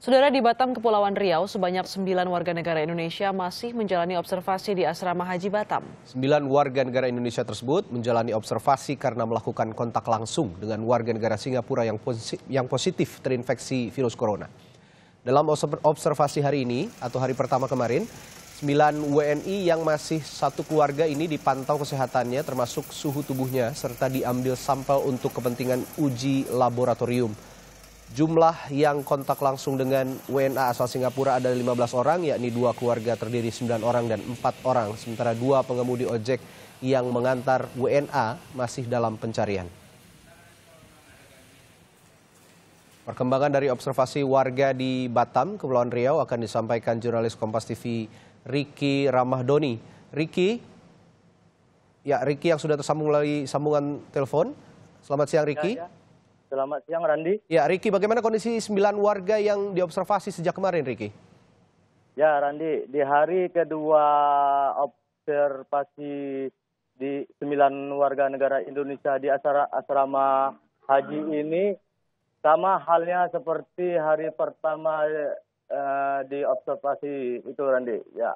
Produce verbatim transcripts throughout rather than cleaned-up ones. Saudara, di Batam, Kepulauan Riau, sebanyak sembilan warga negara Indonesia masih menjalani observasi di Asrama Haji Batam. Sembilan warga negara Indonesia tersebut menjalani observasi karena melakukan kontak langsung dengan warga negara Singapura yang positif, yang positif terinfeksi virus corona. Dalam observasi hari ini atau hari pertama kemarin, sembilan W N I yang masih satu keluarga ini dipantau kesehatannya termasuk suhu tubuhnya serta diambil sampel untuk kepentingan uji laboratorium. Jumlah yang kontak langsung dengan W N A asal Singapura ada lima belas orang, yakni dua keluarga terdiri sembilan orang dan empat orang. Sementara dua pengemudi ojek yang mengantar W N A masih dalam pencarian. Perkembangan dari observasi warga di Batam, Kepulauan Riau akan disampaikan jurnalis Kompas T V Ricky Ramadhoni. Ricky, ya Ricky yang sudah tersambung melalui sambungan telepon. Selamat siang Ricky. Ya, ya. Selamat siang, Randi. Ya, Ricky, bagaimana kondisi sembilan warga yang diobservasi sejak kemarin, Ricky? Ya, Randi, di hari kedua observasi di sembilan warga negara Indonesia di asrama haji ini, sama halnya seperti hari pertama eh, diobservasi itu, Randi. Ya,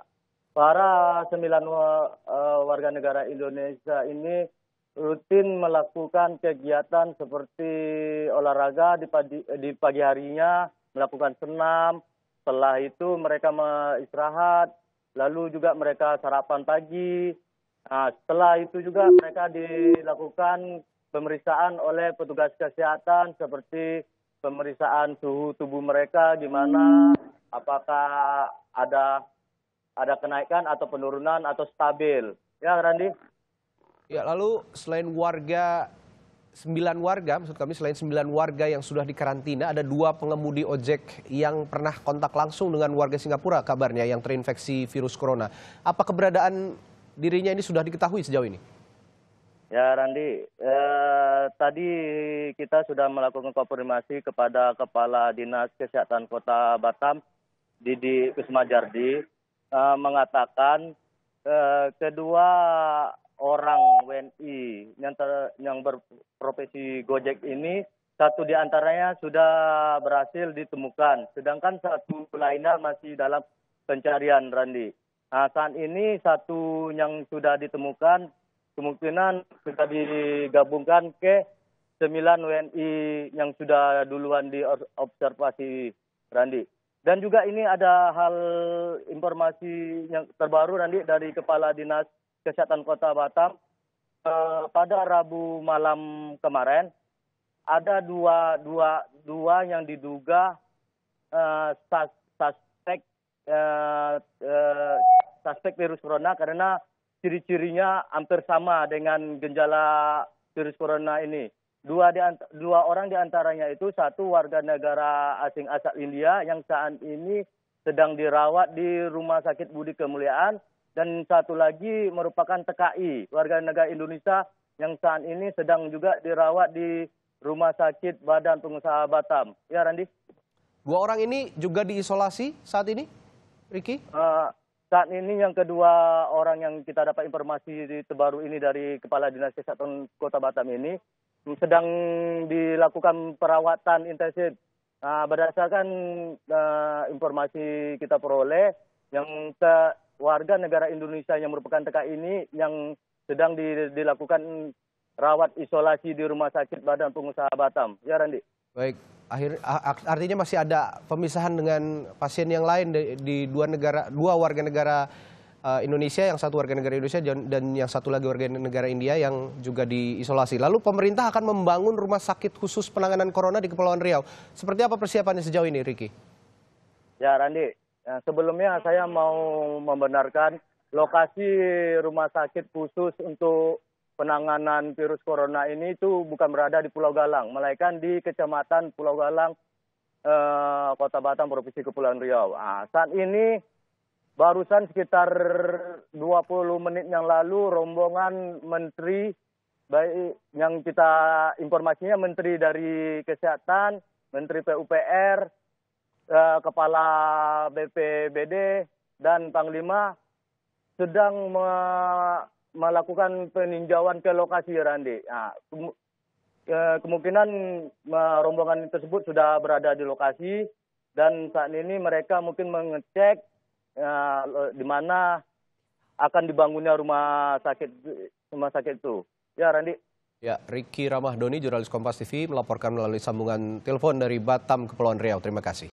para sembilan eh, warga negara Indonesia ini rutin melakukan kegiatan seperti olahraga di pagi, di pagi harinya, melakukan senam, setelah itu mereka istirahat, lalu juga mereka sarapan pagi. Nah, setelah itu juga mereka dilakukan pemeriksaan oleh petugas kesehatan seperti pemeriksaan suhu tubuh mereka, gimana, apakah ada ada kenaikan atau penurunan atau stabil. Ya, Randi? Ya, lalu selain warga, sembilan warga, maksud kami selain sembilan warga yang sudah dikarantina, ada dua pengemudi ojek yang pernah kontak langsung dengan warga Singapura kabarnya yang terinfeksi virus corona. Apa keberadaan dirinya ini sudah diketahui sejauh ini? Ya, Randi, eh, tadi kita sudah melakukan konfirmasi kepada Kepala Dinas Kesehatan Kota Batam, Didi Wismajardi, eh, mengatakan eh, kedua orang W N I yang, ter, yang berprofesi Gojek ini, satu di antaranya sudah berhasil ditemukan, sedangkan satu lainnya masih dalam pencarian, Randi. Nah, saat ini satu yang sudah ditemukan kemungkinan sudah digabungkan ke sembilan W N I yang sudah duluan diobservasi, Randi. Dan juga ini ada hal informasi yang terbaru, Randi, dari Kepala Dinas Kesehatan Kota Batam. Eh, pada Rabu malam kemarin ada dua dua dua yang diduga eh, sus, suspek eh, eh, suspek virus corona karena ciri-cirinya hampir sama dengan gejala virus corona ini. Dua di, dua orang diantaranya itu satu warga negara asing asal India yang saat ini sedang dirawat di Rumah Sakit Budi Kemuliaan. Dan satu lagi merupakan T K I, warga negara Indonesia yang saat ini sedang juga dirawat di Rumah Sakit Badan Pengusaha Batam. Ya, Randi? Dua orang ini juga diisolasi saat ini, Ricky? Uh, saat ini yang kedua orang yang kita dapat informasi terbaru ini dari Kepala Dinas Kesehatan Kota Batam ini sedang dilakukan perawatan intensif. Uh, berdasarkan uh, informasi kita peroleh, yang ke... warga negara Indonesia yang merupakan T K I ini yang sedang di, dilakukan rawat isolasi di Rumah Sakit Badan Pengusaha Batam. Ya, Randi. Baik, akhir artinya masih ada pemisahan dengan pasien yang lain di, di dua negara, dua warga negara uh, Indonesia, yang satu warga negara Indonesia dan, dan yang satu lagi warga negara India yang juga diisolasi. Lalu pemerintah akan membangun rumah sakit khusus penanganan corona di Kepulauan Riau. Seperti apa persiapannya sejauh ini, Ricky? Ya, Randi. Nah, sebelumnya saya mau membenarkan lokasi rumah sakit khusus untuk penanganan virus corona ini itu bukan berada di Pulau Galang, melainkan di Kecamatan Pulau Galang, eh, Kota Batam, Provinsi Kepulauan Riau. Nah, saat ini barusan sekitar dua puluh menit yang lalu rombongan menteri, baik yang kita informasinya menteri dari Kesehatan, menteri P U P R, Kepala B P B D dan Panglima sedang me melakukan peninjauan ke lokasi, Randi. Nah, kem kemungkinan rombongan tersebut sudah berada di lokasi dan saat ini mereka mungkin mengecek uh, di mana akan dibangunnya rumah sakit rumah sakit itu. Ya, Randi. Ya, Ricky Ramadhoni, jurnalis Kompas T V, melaporkan melalui sambungan telepon dari Batam, Kepulauan Riau. Terima kasih.